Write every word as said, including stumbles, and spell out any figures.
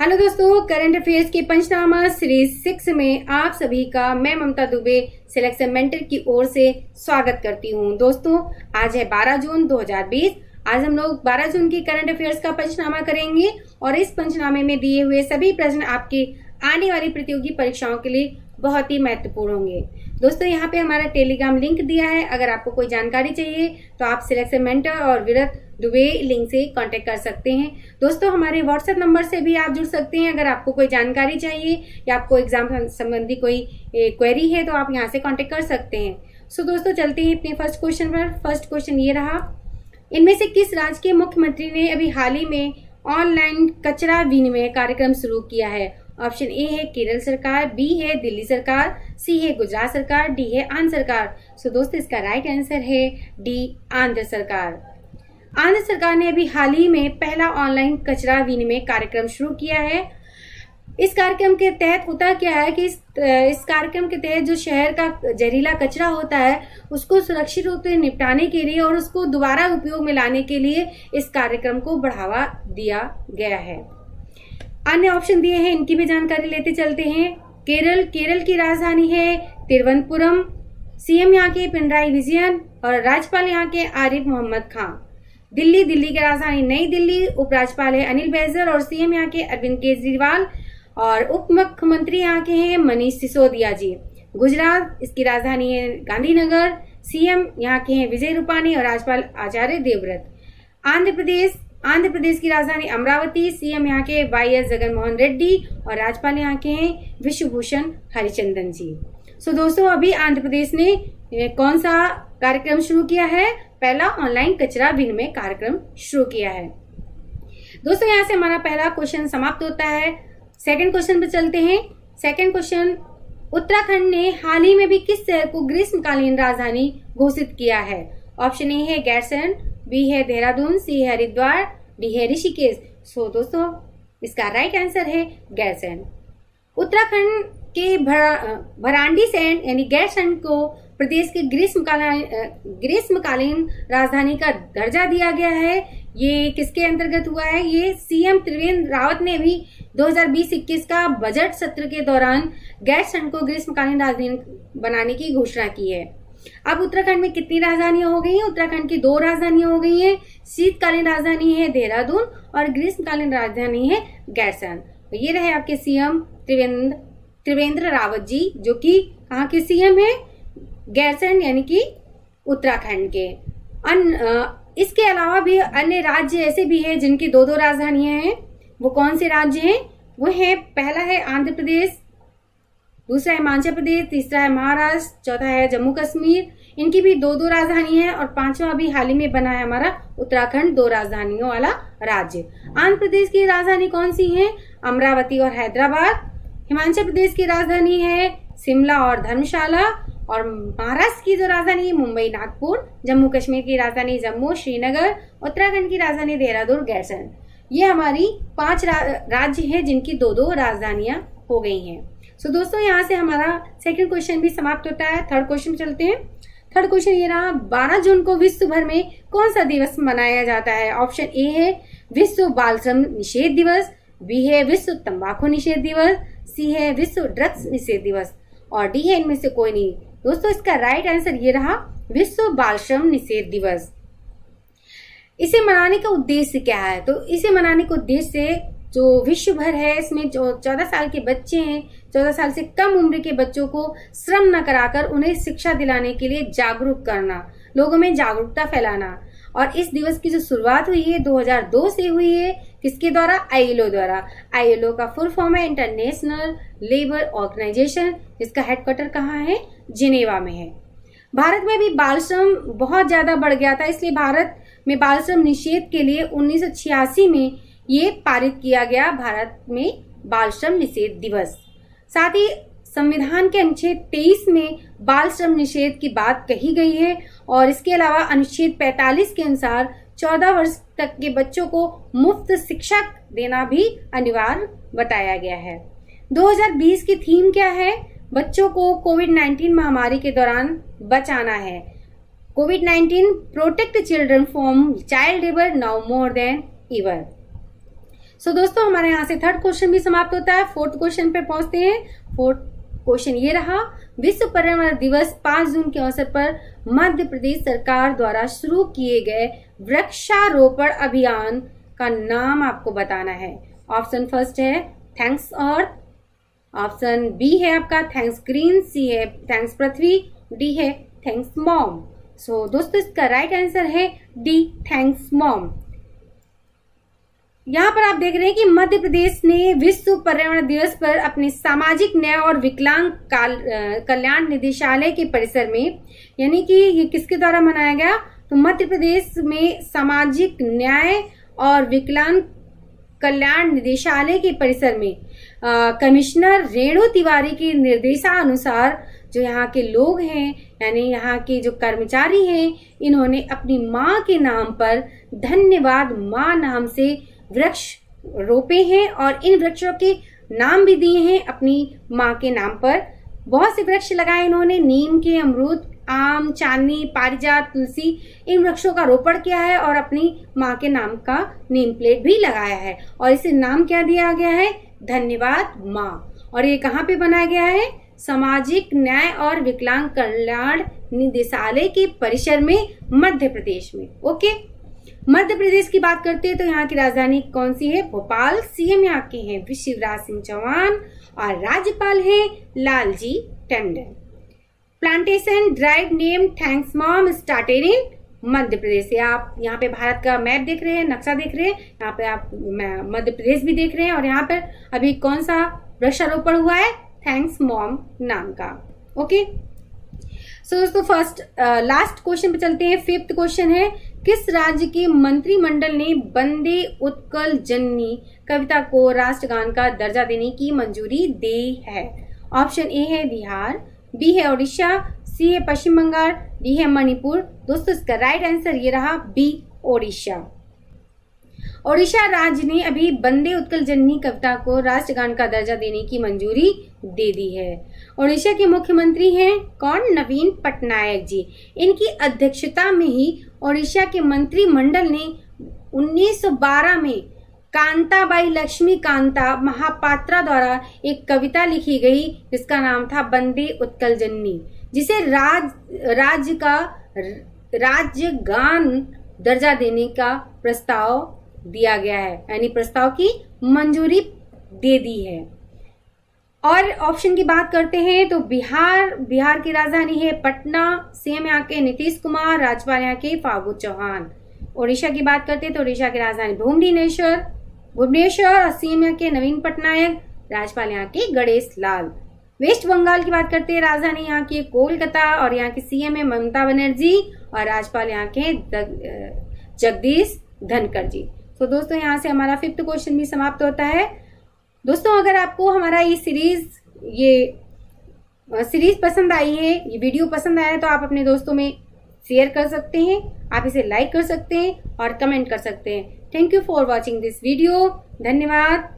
Hello दोस्तों, current affairs की पंचनामा series six में आप सभी का मैं ममता दुबे सिलेक्शन मेंटर की ओर से स्वागत करती हूं। दोस्तों आज है बारह जून दो हजार बीस। आज हम लोग बारह जून की करंट अफेयर्स का पंचनामा करेंगे और इस पंचनामे में दिए हुए सभी प्रश्न आपके आने वाली प्रतियोगी परीक्षाओं के लिए बहुत ही महत्वपूर्ण होंगे। दोस्तों यहाँ पे हमारा टेलीग्राम लिंक दिया है, अगर आपको कोई जानकारी चाहिए तो आप सिलेक्शन मेंटर और विरत दुबे लिंक से कांटेक्ट कर सकते हैं। दोस्तों हमारे व्हाट्सएप नंबर से भी आप जुड़ सकते हैं, अगर आपको कोई जानकारी चाहिए या आपको एग्जाम संबंधी कोई क्वेरी है तो आप यहाँ से कांटेक्ट कर सकते हैं। सो दोस्तों चलते हैं अपने फर्स्ट क्वेश्चन पर। फर्स्ट क्वेश्चन ये रहा, इनमें से किस राज्य के मुख्यमंत्री ने अभी हाल ही में ऑनलाइन कचरा विनिमय कार्यक्रम शुरू किया है? ऑप्शन ए है केरल सरकार, बी है दिल्ली सरकार, सी है गुजरात सरकार, डी है आंध्र सरकार। सो दोस्तों इसका राइट आंसर है डी आंध्र सरकार। आंध्र सरकार ने अभी हाल ही में पहला ऑनलाइन कचरा विनिमय कार्यक्रम शुरू किया है। इस कार्यक्रम के तहत होता क्या है कि इस, इस कार्यक्रम के तहत जो शहर का जहरीला कचरा होता है उसको सुरक्षित रूप से निपटाने के लिए और उसको दोबारा उपयोग में लाने के लिए इस कार्यक्रम को बढ़ावा दिया गया है। अन्य ऑप्शन दिए हैं, इनकी भी जानकारी लेते चलते हैं। केरल, केरल की राजधानी है तिरुवनंतपुरम, सीएम यहाँ के पिनराई विजयन और राज्यपाल यहाँ के आरिफ मोहम्मद खान। दिल्ली, दिल्ली की राजधानी नई दिल्ली, उपराज्यपाल है अनिल बैजल और सीएम यहाँ के अरविंद केजरीवाल और उप मुख्यमंत्री यहाँ के हैं मनीष सिसोदिया जी। गुजरात, इसकी राजधानी है गांधीनगर, सीएम यहाँ के हैं विजय रूपाणी और राज्यपाल आचार्य देवव्रत। आंध्र प्रदेश, आंध्र प्रदेश की राजधानी अमरावती, सीएम यहाँ के वाई एस जगन मोहन रेड्डी और राज्यपाल यहाँ के हैं विश्वभूषण हरिचंदन जी। सो दोस्तों अभी आंध्र प्रदेश ने कौन सा कार्यक्रम शुरू किया है? पहला ऑनलाइन कचरा विनिमय कार्यक्रम शुरू किया है। दोस्तों यहाँ से हमारा पहला क्वेश्चन समाप्त होता है। सेकंड क्वेश्चन पे चलते हैं। सेकंड क्वेश्चन, उत्तराखंड ने हाल ही में भी किस शहर को ग्रीष्मकालीन राजधानी घोषित किया है? ऑप्शन ए है गैरसैंण, बी है देहरादून, सी है हरिद्वार, डी है ऋषिकेश। सो दोस्तों इसका राइट आंसर है गैरसैंण। उत्तराखंड के भरा, भरांडी सैंण यानी गैरसैंण को प्रदेश के ग्रीष्मकालीन ग्रीष्मकालीन राजधानी का दर्जा दिया गया है। ये किसके अंतर्गत हुआ है? ये सीएम त्रिवेंद्र रावत ने भी दो हजार बीस इक्कीस का बजट सत्र के दौरान गैरसैंण को ग्रीष्मकालीन राजधानी बनाने की घोषणा की है। अब उत्तराखंड में कितनी राजधानियां हो गई हैं? उत्तराखंड की दो राजधानियां हो गई हैं, शीतकालीन राजधानी है देहरादून और ग्रीष्मकालीन राजधानी है गैरसैंण। ये रहे आपके सीएम त्रिवेंद्र त्रिवेंद्र रावत जी, जो कि कहाँ के सीएम है? गैरसैंण यानी कि उत्तराखंड के। अन, इसके अलावा भी अन्य राज्य ऐसे भी हैं जिनकी दो दो राजधानियां हैं। वो कौन से राज्य हैं? वो हैं, पहला है आंध्र प्रदेश, दूसरा है हिमाचल प्रदेश, तीसरा है महाराष्ट्र, चौथा है जम्मू कश्मीर। इनकी भी दो दो राजधानी है और पांचवा भी हाल ही में बना है हमारा उत्तराखंड, दो राजधानियों वाला राज्य। आंध्र प्रदेश की राजधानी कौन सी है? अमरावती और हैदराबाद। हिमाचल प्रदेश की राजधानी है शिमला और धर्मशाला और महाराष्ट्र की जो राजधानी है मुंबई, नागपुर। जम्मू कश्मीर की राजधानी जम्मू, श्रीनगर। उत्तराखंड की राजधानी देहरादून, गैरसैंण। ये हमारी पांच रा, राज्य हैं जिनकी दो दो राजधानियां हो गई हैं। सो दोस्तों यहाँ से हमारा सेकंड क्वेश्चन भी समाप्त होता है। थर्ड क्वेश्चन चलते हैं। थर्ड क्वेश्चन ये रहा, बारह जून को विश्व भर में कौन सा दिवस मनाया जाता है? ऑप्शन ए है विश्व बाल श्रम निषेध दिवस, बी है विश्व तम्बाकू निषेध दिवस, सी है विश्व ड्रग्स निषेध दिवस और डी है इनमें से कोई नहीं। दोस्तों इसका राइट आंसर ये रहा विश्व बाल श्रम निषेध दिवस। इसे मनाने का उद्देश्य क्या है? तो इसे मनाने का उद्देश्य जो विश्व भर है इसमें जो चौदह साल के बच्चे हैं, चौदह साल से कम उम्र के बच्चों को श्रम न कराकर उन्हें शिक्षा दिलाने के लिए जागरूक करना, लोगों में जागरूकता फैलाना। और इस दिवस की जो शुरुआत हुई है दो हजार दो से हुई है, किसके द्वारा? आई एल ओ द्वारा। आई एल ओ का फुल फॉर्म है इंटरनेशनल लेबर ऑर्गेनाइजेशन, जिसका हेडक्वार्टर कहाँ है? जिनेवा में है। भारत में भी बाल श्रम बहुत ज्यादा बढ़ गया था, इसलिए भारत में बाल श्रम निषेध के लिए उन्नीस सौ छियासी में ये पारित किया गया, भारत में बाल श्रम निषेध दिवस। साथ ही संविधान के अनुच्छेद तेईस में बाल श्रम निषेध की बात कही गई है और इसके अलावा अनुच्छेद पैंतालीस के अनुसार चौदह वर्ष तक के बच्चों को मुफ्त शिक्षा देना भी अनिवार्य बताया गया है। दो हजार बीस की थीम क्या है? बच्चों को कोविड नाइन्टीन महामारी के दौरान बचाना है। COVID nineteen protect children from child labour now more than ever. So दोस्तों हमारे यहाँ से थर्ड क्वेश्चन भी समाप्त होता है। फोर्थ क्वेश्चन पे पहुंचते हैं। फोर्थ क्वेश्चन ये रहा, विश्व पर्यावरण दिवस पाँच जून के अवसर पर मध्य प्रदेश सरकार द्वारा शुरू किए गए वृक्षारोपण अभियान का नाम आपको बताना है। ऑप्शन फर्स्ट है थैंक्स अर्थ, ऑप्शन बी है आपका थैंक्स ग्रीन, सी है थैंक्स पृथ्वी, डी है थैंक्स मॉम। सो दोस्तों इसका राइट आंसर है डी थैंक्स मॉम। यहाँ पर आप देख रहे हैं कि मध्य प्रदेश ने विश्व पर्यावरण दिवस पर अपने सामाजिक न्याय और विकलांग कल्याण निदेशालय के परिसर में, यानी कि ये किसके द्वारा मनाया गया, तो मध्य प्रदेश में सामाजिक न्याय और विकलांग कल्याण निदेशालय के परिसर में आ, कमिश्नर रेणु तिवारी के निर्देशानुसार जो यहाँ के लोग हैं, यानी यहाँ के जो कर्मचारी हैं, इन्होंने अपनी माँ के नाम पर धन्यवाद माँ नाम से वृक्ष रोपे हैं और इन वृक्षों के नाम भी दिए हैं अपनी माँ के नाम पर। बहुत से वृक्ष लगाए इन्होंने, नीम के, अमरूद, आम, चांदनी, पारिजात, तुलसी, इन वृक्षों का रोपण किया है और अपनी माँ के नाम का नेम प्लेट भी लगाया है और इसे नाम क्या दिया गया है, धन्यवाद माँ। और ये कहाँ पे बनाया गया है, सामाजिक न्याय और विकलांग कल्याण निदेशालय के परिसर में मध्य प्रदेश में। ओके, मध्य प्रदेश की बात करते हैं तो यहाँ की राजधानी कौन सी है, भोपाल। सीएम यहाँ के हैं शिवराज सिंह चौहान और राज्यपाल हैं Lalji Tandon. Plantation drive name thanks mom started in Madhya Pradesh. आप यहाँ पे भारत का मैप देख रहे हैं, नक्शा देख रहे हैं, यहाँ पे आप मध्य प्रदेश भी देख रहे हैं और यहाँ पर अभी कौन सा वृक्षारोपण हुआ है, थैंक्स मॉम नाम का। ओके सो दोस्तों फर्स्ट लास्ट क्वेश्चन पे चलते हैं। फिफ्थ क्वेश्चन है, किस राज्य के मंत्रिमंडल ने बंदे उत्कल जननी कविता को राष्ट्रगान का दर्जा देने की मंजूरी दी है। ऑप्शन ए है बिहार, बी है ओडिशा, सी है पश्चिम बंगाल, डी है मणिपुर। दोस्तों इसका राइट आंसर ये रहा बी ओडिशा। ओडिशा राज्य ने अभी बंदे उत्कल जननी कविता को राष्ट्रगान का दर्जा देने की मंजूरी दे दी है। ओडिशा के मुख्यमंत्री हैं कौन, नवीन पटनायक जी। इनकी अध्यक्षता में ही ओडिशा के मंत्रिमंडल ने उन्नीस सौ बारह में कांताबाई लक्ष्मी कांता महापात्रा द्वारा एक कविता लिखी गई जिसका नाम था बंदे उत्कल जननी, जिसे राज राज्य का राज्यगान दर्जा देने का प्रस्ताव दिया गया है, यानी प्रस्ताव की मंजूरी दे दी है। और ऑप्शन की बात करते हैं तो बिहार, बिहार की राजधानी है पटना, सीएम यहाँ के नीतीश कुमार, राज्यपाल यहाँ के फागू चौहान। ओडिशा की बात करते हैं तो ओडिशा की राजधानी भुवनेश्वर भुवनेश्वर और सीएम यहाँ के नवीन पटनायक, राज्यपाल यहाँ के गणेश लाल। वेस्ट बंगाल की बात करते हैं, राजधानी यहाँ की कोलकाता और यहाँ की सीएम है ममता बनर्जी और राज्यपाल यहाँ के जगदीश धनखड़ जी। तो दोस्तों यहाँ से हमारा फिफ्थ क्वेश्चन भी समाप्त होता है। दोस्तों अगर आपको हमारा ये सीरीज ये सीरीज पसंद आई है, ये वीडियो पसंद आया है, तो आप अपने दोस्तों में शेयर कर सकते हैं, आप इसे लाइक कर सकते हैं और कमेंट कर सकते हैं। Thank you for watching this video. धन्यवाद।